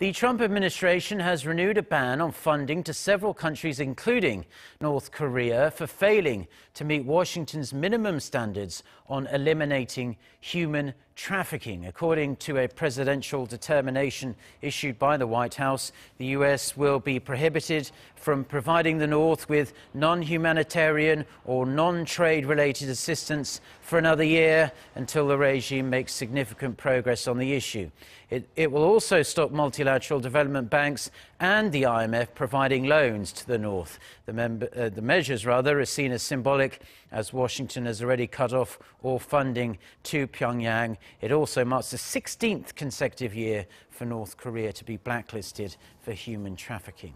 The Trump administration has renewed a ban on funding to several countries, including North Korea, for failing to meet Washington's minimum standards on eliminating human trafficking. According to a presidential determination issued by the White House, the U.S. will be prohibited from providing the North with non-humanitarian or non-trade-related assistance for another year until the regime makes significant progress on the issue. It will also stop multilateral development banks and the IMF providing loans to the North. The measures are seen as symbolic, as Washington has already cut off all funding to Pyongyang. It also marks the 16th consecutive year for North Korea to be blacklisted for human trafficking.